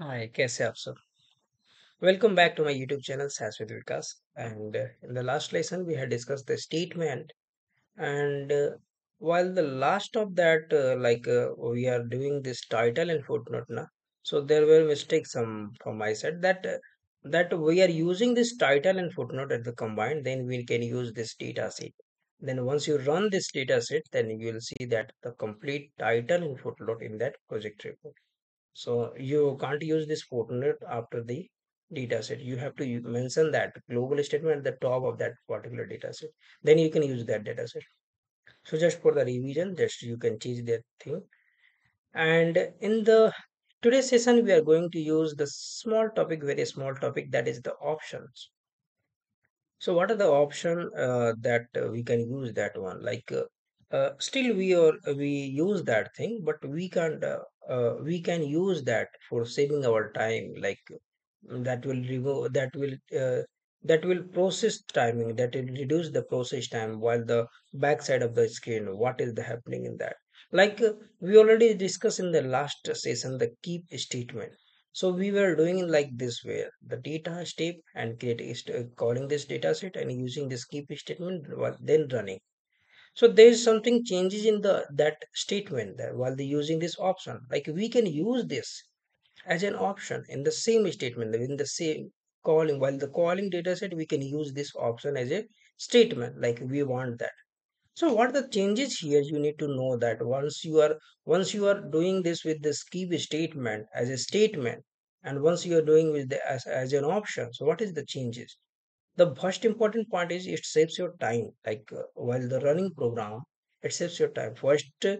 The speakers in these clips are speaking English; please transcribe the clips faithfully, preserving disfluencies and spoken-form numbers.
हाय, कैसे हैं आप सब? Welcome back to my YouTube channel SAS with Vikas. And uh, in the last lesson, we had discussed the statement. And uh, while the last of that, uh, like uh, we are doing this title and footnote, na. So there were mistakes some from my side that uh, that we are using this title and footnote at the combined. Then we can use this data set. Then once you run this data set, then you will see that the complete title and footnote in that project report. So you can't use this footnote after the data set. You have to u- mention that global statement at the top of that particular data set. Then you can use that data set. So just for the revision, just you can change that thing. And in the today's session, we are going to use the small topic, very small topic, that is the options. So what are the option uh, that uh, we can use that one? Like uh, uh, still we are we use that thing, but we can't uh, uh, we can use that for saving our time. Like uh, that will remove that will uh, that will process timing, that will reduce the process time while the backside of the screen. What is the happening in that? Like uh, we already discussed in the last session the keep statement. So we were doing it like this, where the data step and create is uh, calling this data set and using this keep statement while then running. So there is something changes in the that statement that while the using this option. Like we can use this as an option in the same statement, in the same calling, while the calling data set, we can use this option as a statement, like we want that. So what are the changes here? You need to know that once you are once you are doing this with this keep statement as a statement, and once you are doing with the as, as an option. So what is the changes? The first important part is it saves your time. Like uh, while the running program, it saves your time. First, uh,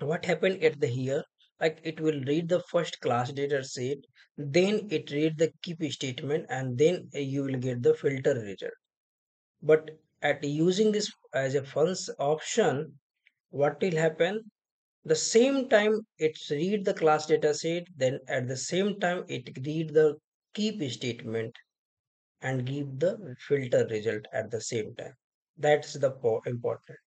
what happened at the here? Like it will read the first class data set, then it read the keep statement, and then uh, you will get the filter result. But at using this as a funds option, what will happen? The same time it's read the class data set, then at the same time it read the keep statement and give the filter result at the same time. That's the po- important.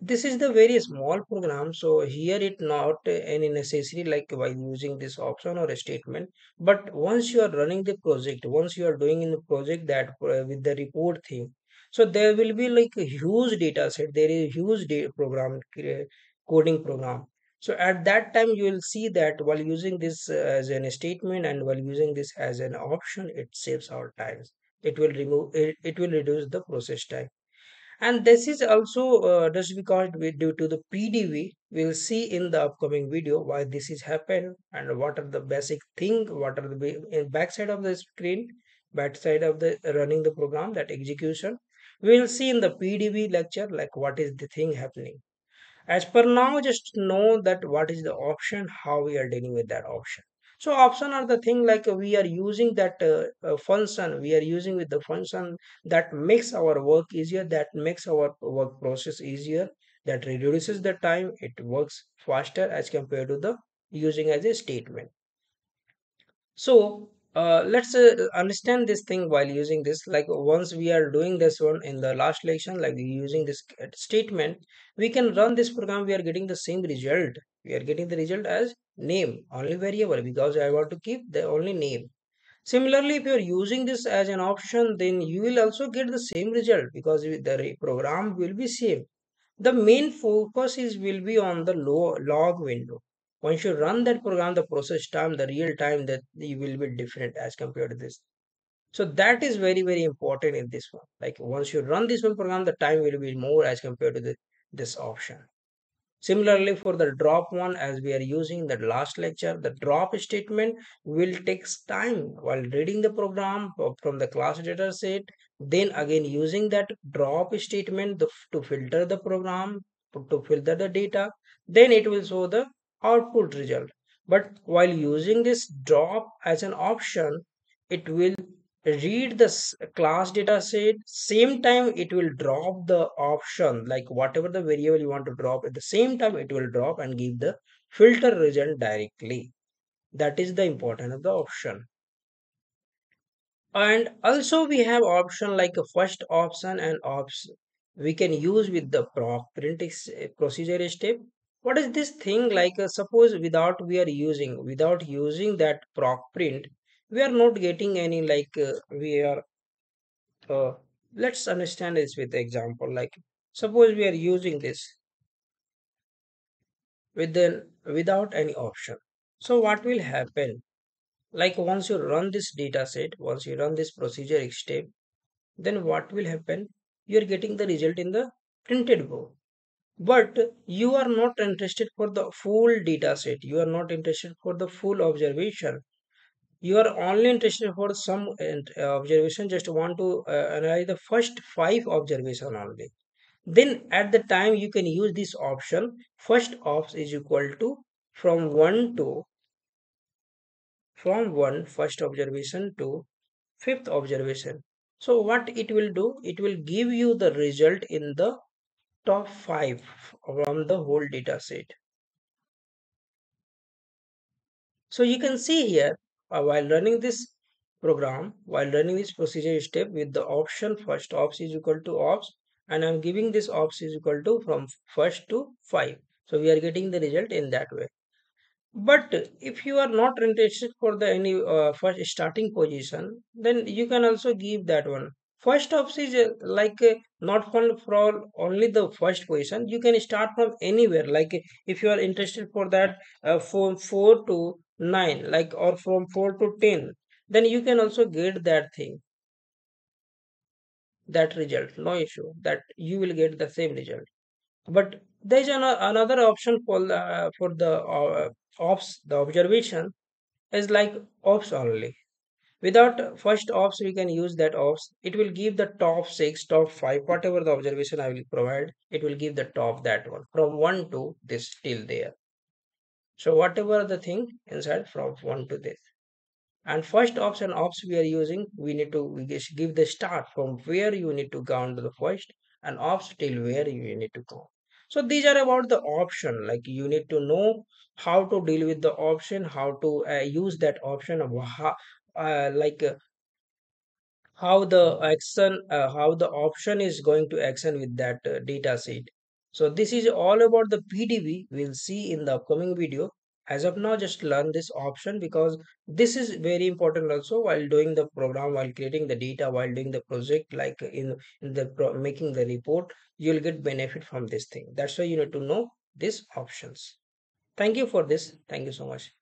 This is the very small program, so here it not any necessary like by using this option or a statement. But once you are running the project, once you are doing in the project that uh, with the report thing, so there will be like a huge data set. There is a huge data program, uh, coding program. So at that time, you will see that while using this uh, as an statement and while using this as an option, it saves our time. It will remove, it, it will reduce the process time. And this is also uh, just because we, due to the P D V, we'll see in the upcoming video why this is happened and what are the basic thing, what are the ba- in backside of the screen, backside of the running the program, that execution. We will see in the P D B lecture like what is the thing happening. As per now, just know that what is the option, how we are dealing with that option. So option are the thing like we are using that uh, uh, function, we are using with the function that makes our work easier, that makes our work process easier, that reduces the time, it works faster as compared to the using as a statement. So Uh, let's uh, understand this thing while using this. Like once we are doing this one in the last lesson, like using this statement, we can run this program. We are getting the same result. We are getting the result as name, only variable, because I want to keep the only name. Similarly, if you are using this as an option, then you will also get the same result because the program will be same. The main focus is will be on the low log window. Once you run that program, the process time, the real time that you will be different as compared to this. So that is very, very important in this one. Like once you run this one program, the time will be more as compared to the, this option. Similarly, for the drop one, as we are using the last lecture, the drop statement will take time while reading the program from the class data set. Then again, using that drop statement to filter the program, to filter the data, then it will show the output result. But while using this drop as an option, it will read this class data set, same time it will drop the option, like whatever the variable you want to drop, at the same time it will drop and give the filter result directly. That is the importance of the option. And also we have option like a first option and ops we can use with the print procedure step. What is this thing like? Uh, suppose without we are using without using that proc print, we are not getting any like uh, we are. Uh, Let's understand this with example. Like suppose we are using this with the, without any option. So what will happen? Like once you run this data set, once you run this procedure step, then what will happen? You are getting the result in the printed book, but you are not interested for the full data set. You are not interested for the full observation. You are only interested for some observation. Just want to uh, analyze the first five observation only. Then at the time you can use this option. First obs is equal to from one to from one first observation to fifth observation. So what it will do? It will give you the result in the top five from the whole data set. So you can see here. Uh, while running this program, while running this procedure step with the option first ops is equal to ops, and I'm giving this ops is equal to from first to five. So we are getting the result in that way. But if you are not interested for the any uh, first starting position, then you can also give that one. First ops is uh, like uh, not for only the first position. You can start from anywhere. Like if you are interested for that uh, from four to nine, like, or from four to ten, then you can also get that thing, that result, no issue, that you will get the same result. But there is an, another option for the, for the uh, ops. The observation is like ops only. Without first ops, we can use that ops. It will give the top six, top five, whatever the observation I will provide, it will give the top, that one, from one to this till there. So whatever the thing inside from one to this. And first ops and ops we are using, we need to we give the start from where you need to count the first, and ops till where you need to count. So these are about the option. Like you need to know how to deal with the option, how to uh, use that option, of how, uh, like uh, how the action, uh, how the option is going to action with that uh, data set. So this is all about the P D V. We'll see in the upcoming video. As of now, just learn this option, because this is very important also while doing the program, while creating the data, while doing the project, like in, in the pro making the report, you'll get benefit from this thing. That's why you need to know these options. Thank you for this. Thank you so much.